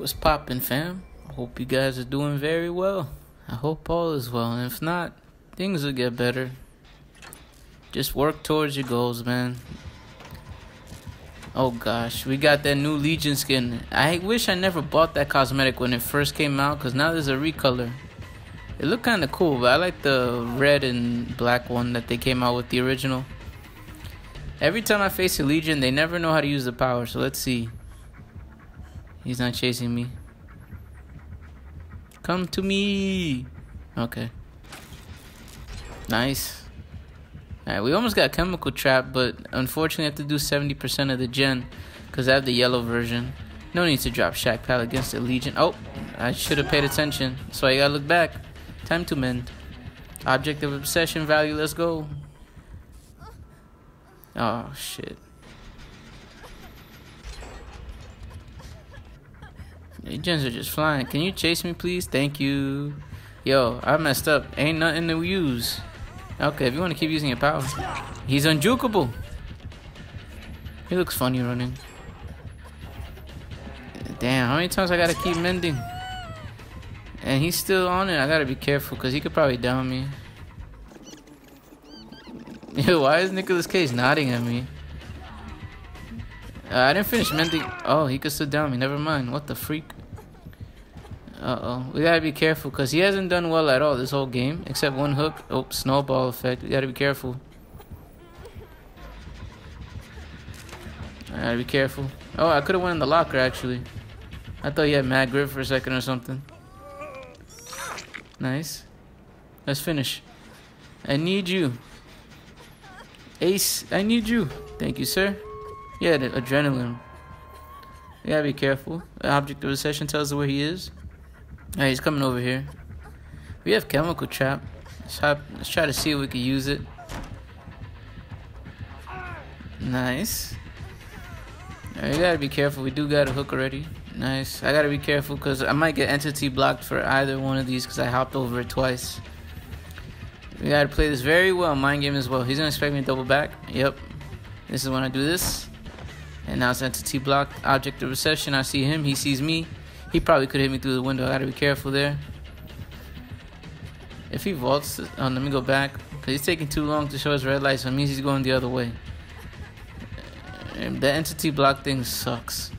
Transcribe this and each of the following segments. What's poppin', fam? I hope you guys are doing very well. I hope all is well, and if not, things will get better. Just work towards your goals, man. Oh gosh, we got that new Legion skin. I wish I never bought that cosmetic when it first came out, because now there's a recolor. It looked kind of cool, but I like the red and black one that they came out with, the original. Every time I face a Legion, they never know how to use the power, so let's see. He's not chasing me. Come to me! Okay. Nice. Alright, we almost got Chemical Trap, but unfortunately I have to do 70% of the gen, because I have the yellow version. No need to drop Shack Pallet against the Legion. Oh, I should have paid attention. So I gotta look back. Time to mend. Object of Obsession value, let's go. Oh, shit. Legions are just flying. Can you chase me, please? Thank you. Yo, I messed up. Ain't nothing to use. Okay, if you want to keep using your power. He's unjukable. He looks funny running. Damn, how many times I gotta keep mending? And he's still on it. I gotta be careful, because he could probably down me. Yo, why is Nicolas Cage nodding at me? I didn't finish mending. Oh, he could still down me. Never mind. What the freak? Uh-oh. We gotta be careful, because he hasn't done well at all this whole game. Except one hook. Oh, snowball effect. We gotta be careful. I gotta be careful. Oh, I could have went in the locker, actually. I thought he had mad grip for a second or something. Nice. Let's finish. I need you. Ace, I need you. Thank you, sir. Yeah, the adrenaline. You gotta be careful. The Object of Obsession tells us where he is. Alright, he's coming over here. We have Chemical Trap. Let's try to see if we can use it. Nice. Alright, you gotta be careful. We do got a hook already. Nice. I gotta be careful, because I might get Entity Blocked for either one of these, because I hopped over it twice. We gotta play this very well, mind game as well. He's gonna expect me to double back. Yep. This is when I do this. And now it's Entity Blocked. Object of Obsession. I see him. He sees me. He probably could hit me through the window. I gotta be careful there. If he vaults, let me go back, because he's taking too long to show his red light, so it means he's going the other way. And the Entity Block thing sucks.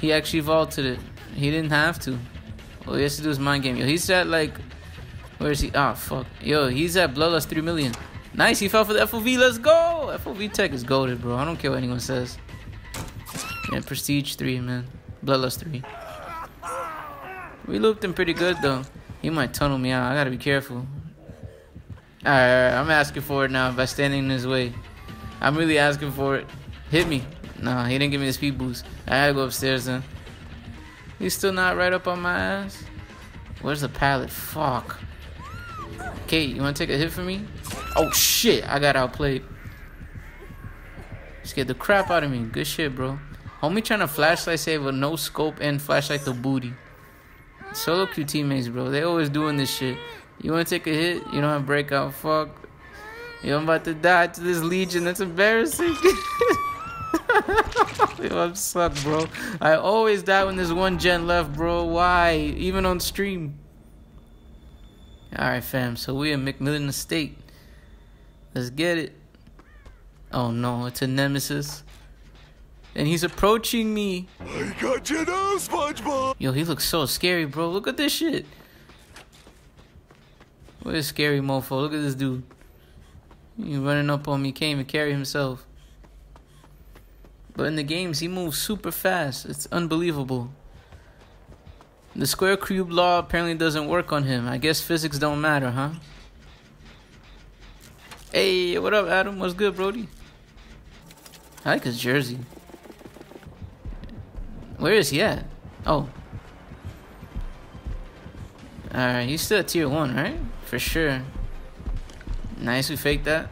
He actually vaulted it. He didn't have to. All he has to do is mind game. Yo, he's at like... Where is he? Ah, fuck. Yo, he's at Bloodlust 3 million. Nice, he fell for the FOV. Let's go! FOV tech is goated, bro. I don't care what anyone says. Yeah, Prestige 3, man. Bloodlust 3. We looped him pretty good, though. He might tunnel me out. I gotta be careful. Alright, I'm asking for it now by standing in his way. I'm really asking for it. Hit me. Nah, he didn't give me the speed boost. I gotta go upstairs, then. He's still not right up on my ass. Where's the pallet? Fuck. Okay, you wanna take a hit for me? Oh shit, I got outplayed. Scared the crap out of me. Good shit, bro. Homie trying to flashlight save with no scope and flashlight the booty. Solo Q teammates, bro. They always doing this shit. You wanna take a hit? You don't have breakout. Fuck. Yo, I'm about to die to this Legion. That's embarrassing. Yo, I'm sucked, bro. I always die when there's one gen left, bro. Why? Even on stream. Alright, fam, so we in McMillan estate. Let's get it. Oh no, it's a Nemesis. And he's approaching me. I got you now, Spongebob. Yo, he looks so scary, bro. Look at this shit. What a scary mofo. Look at this dude. He's running up on me. Can't even carry himself. But in the games, he moves super fast. It's unbelievable. The square cube law apparently doesn't work on him. I guess physics don't matter, huh? Hey, what up, Adam? What's good, Brody? I like his jersey. Where is he at? Oh. Alright, he's still at tier 1, right? For sure. Nice, we faked that.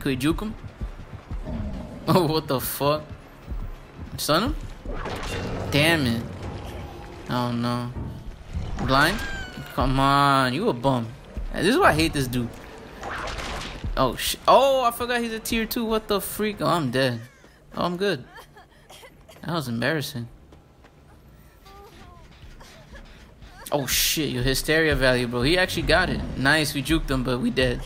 Could we juke him? Oh, what the fuck? Stun him? Damn it. Oh no. Blind? Come on, you a bum. This is why I hate this dude. Oh shit. Oh, I forgot he's a tier 2. What the freak? Oh, I'm dead. Oh, I'm good. That was embarrassing. Oh shit, your hysteria value, bro. He actually got it. Nice, we juked him, but we dead.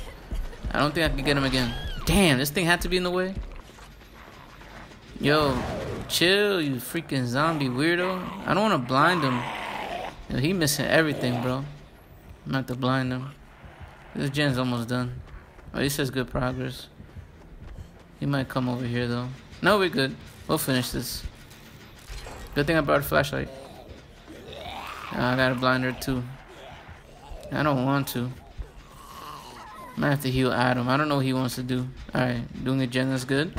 I don't think I can get him again. Damn, this thing had to be in the way. Yo, chill, you freaking zombie weirdo. I don't want to blind him. Yo, he missing everything, bro. I'm not to blind him. This gen's almost done. Oh, he says good progress. He might come over here, though. No, we're good. We'll finish this. Good thing I brought a flashlight. I got a blinder, too. I don't want to. I might have to heal Adam. I don't know what he wants to do. Alright, doing a gen, that's good.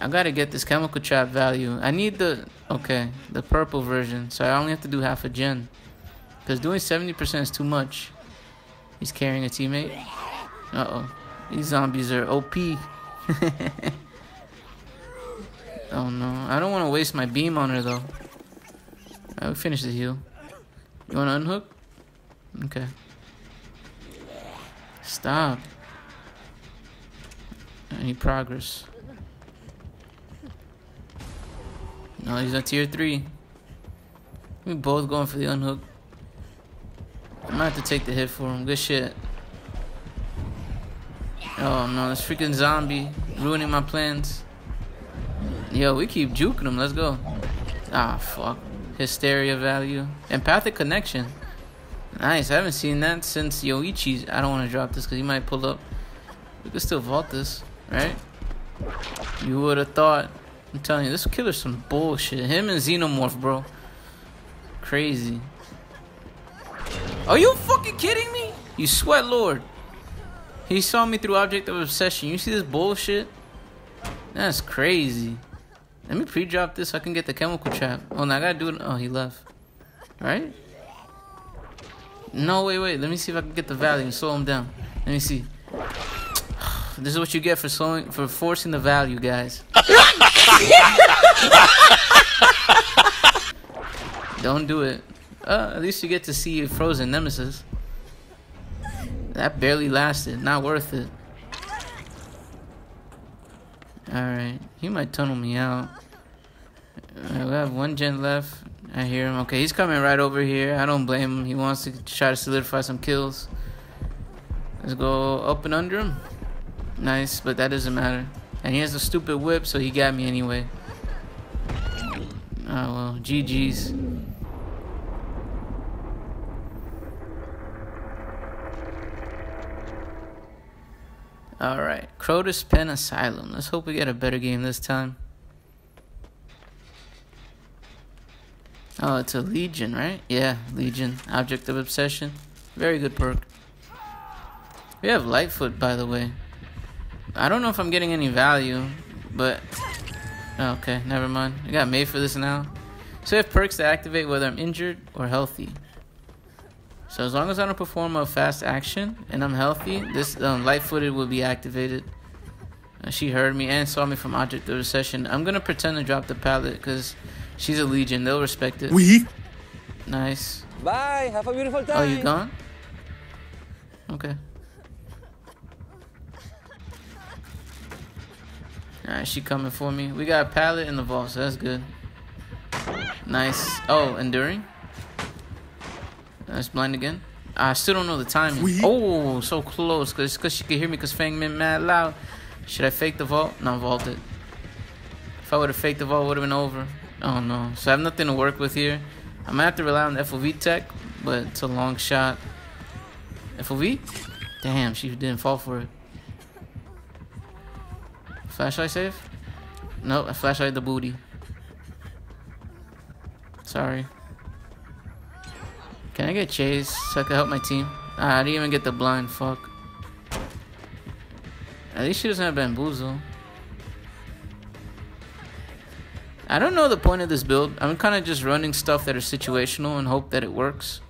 I gotta get this chemical trap value. I need the... Okay, the purple version. So I only have to do half a gen. Because doing 70% is too much. He's carrying a teammate. Uh-oh. These zombies are OP. Oh, no. I don't want to waste my beam on her, though. I will finish the heal. You want to unhook? Okay. Stop. I need progress. No, he's on tier 3. We both going for the unhook. I might have to take the hit for him. Good shit. Oh, no. This freaking zombie ruining my plans. Yo, we keep juking him. Let's go. Ah, fuck. Hysteria value. Empathic connection. Nice. I haven't seen that since Yoichi's. I don't want to drop this because he might pull up. We could still vault this, right? You would have thought. I'm telling you, this killer's some bullshit. Him and Xenomorph, bro. Crazy. Are you fucking kidding me? You sweat lord. He saw me through Object of Obsession. You see this bullshit? That's crazy. Let me pre-drop this so I can get the chemical trap. Oh, no, I gotta do it. Oh, he left. Right? No, wait, wait. Let me see if I can get the value and slow him down. Let me see. This is what you get for slowing, for forcing the value, guys. Don't do it. At least you get to see a frozen Nemesis. That barely lasted. Not worth it. Alright, he might tunnel me out. I have one gen left. I hear him. Okay, he's coming right over here. I don't blame him. He wants to try to solidify some kills. Let's go up and under him. Nice, but that doesn't matter. And he has a stupid whip, so he got me anyway. Oh, well, GG's. Alright, Crotus Pen Asylum. Let's hope we get a better game this time. Oh, it's a Legion, right? Yeah, Legion. Object of Obsession. Very good perk. We have Lightfoot, by the way. I don't know if I'm getting any value, but... Okay, never mind. I got made for this now. So we have perks that activate whether I'm injured or healthy. So as long as I don't perform a fast action and I'm healthy, this light-footed will be activated. She heard me and saw me from Object of Obsession. I'm going to pretend to drop the pallet because she's a Legion. They'll respect it. Oui. Nice. Bye. Have a beautiful time. Oh, you gone? Okay. Alright, she coming for me. We got a pallet in the vault, so that's good. Nice. Oh, Enduring. That's blind again. I still don't know the timing. Oh, so close. Because she could hear me because Feng Min mad loud. Should I fake the vault? No, vault it. If I would have faked the vault, it would have been over. Oh, no. So I have nothing to work with here. I might have to rely on the FOV tech, but it's a long shot. FOV? Damn, she didn't fall for it. Flashlight safe? Nope, I flashlight the booty. Sorry. Can I get chased so I can help my team? Ah, I didn't even get the blind, fuck. At least she doesn't have Bamboozle. I don't know the point of this build. I'm kind of just running stuff that are situational and hope that it works.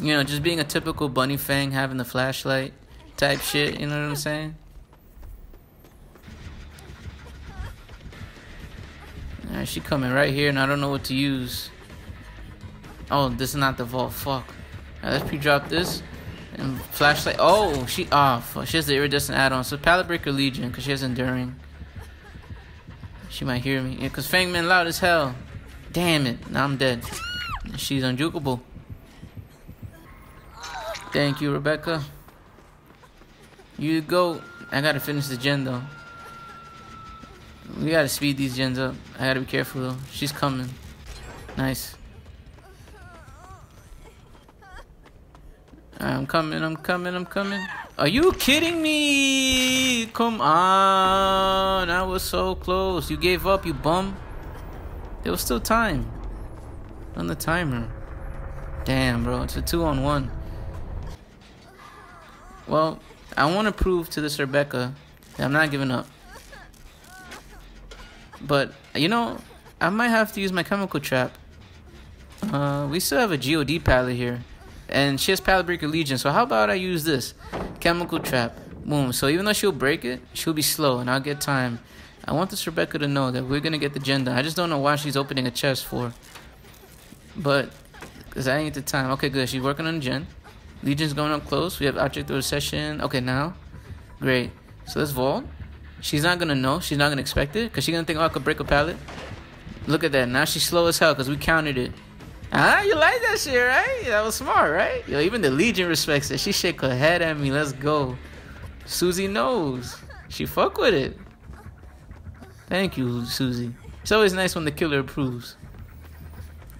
You know, just being a typical bunny fang, having the flashlight type shit, you know what I'm saying? Alright, she coming right here and I don't know what to use. Oh, this is not the vault. Fuck. Right, let's pre-drop this. And flashlight. Oh, she... Oh, fuck. She has the iridescent add-on. So, Pallet Breaker Legion, because she has Enduring. She might hear me. Yeah, because Fang Man loud as hell. Damn it. Now I'm dead. She's unjukable. Thank you, Rebecca. You go. I gotta finish the gen though. We gotta speed these gens up. I gotta be careful though. She's coming. Nice. I'm coming, I'm coming, I'm coming. Are you kidding me? Come on. I was so close. You gave up, you bum. There was still time on the timer. Damn, bro. It's a 2-on-1. Well, I want to prove to this Rebecca that I'm not giving up. But, you know, I might have to use my Chemical Trap. We still have a GOD pallet here. And she has Pallet Breaker Legion, so how about I use this? Chemical Trap. Boom. So even though she'll break it, she'll be slow, and I'll get time. I want this Rebecca to know that we're going to get the gen done. I just don't know why she's opening a chest for. But, because I ain't the time. Okay, good. She's working on gen. Legion's going up close. We have Object of Obsession. Okay, now. Great. So let's vault. She's not going to know. She's not going to expect it, because she's going to think, oh, I could break a pallet. Look at that. Now she's slow as hell, because we countered it. Ah, you like that shit, right? That was smart, right? Yo, even the Legion respects it. She shake her head at me. Let's go. Susie knows. She fuck with it. Thank you, Susie. It's always nice when the killer approves.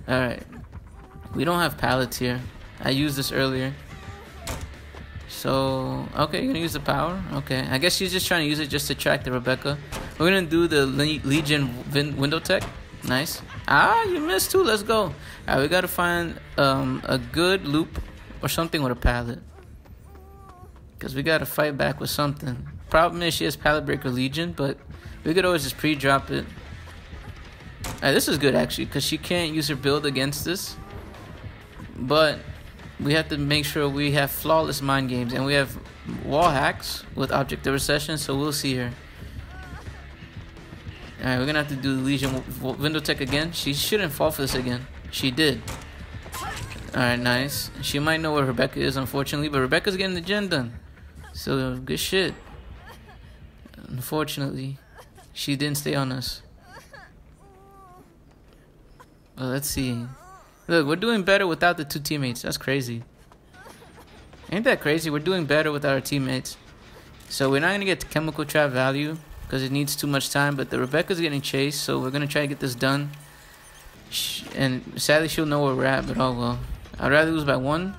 Alright. We don't have pallets here. I used this earlier. So, okay, you're gonna use the power? Okay. I guess she's just trying to use it just to track the Rebecca. We're gonna do the Legion window tech. Nice. Ah, you missed too. Let's go. Alright, we gotta find a good loop or something with a pallet. Because we gotta fight back with something. Problem is she has Pallet Breaker Legion, but we could always just pre-drop it. Alright, this is good actually, because she can't use her build against this. But we have to make sure we have flawless mind games. And we have wall hacks with Object of Obsession, so we'll see her. Alright, we're gonna have to do the Legion window tech again. She shouldn't fall for this again. She did. Alright, nice. She might know where Rebecca is, unfortunately, but Rebecca's getting the gen done. So, good shit. Unfortunately, she didn't stay on us. Well, let's see. Look, we're doing better without the two teammates. That's crazy. Ain't that crazy? We're doing better without our teammates. So, we're not gonna get the Chemical Trap value, because it needs too much time, but the Rebecca's getting chased, so we're gonna try to get this done. And sadly, she'll know where we're at, but oh well. I'd rather lose by one.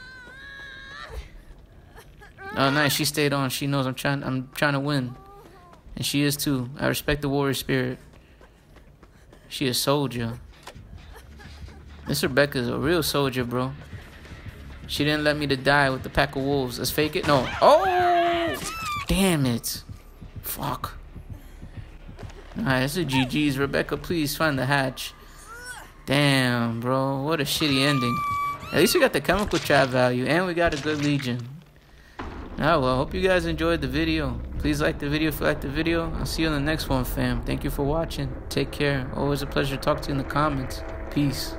Oh, nice. She stayed on. She knows I'm trying to win, and she is too. I respect the warrior spirit. She a soldier. This Rebecca's a real soldier, bro. She didn't let me to die with the pack of wolves. Let's fake it. No. Oh, damn it. Fuck. Alright, this is GG's. Rebecca, please find the hatch. Damn, bro. What a shitty ending. At least we got the Chemical Trap value, and we got a good Legion. Oh, well, hope you guys enjoyed the video. Please like the video if you liked the video. I'll see you in the next one, fam. Thank you for watching. Take care. Always a pleasure to talk to you in the comments. Peace.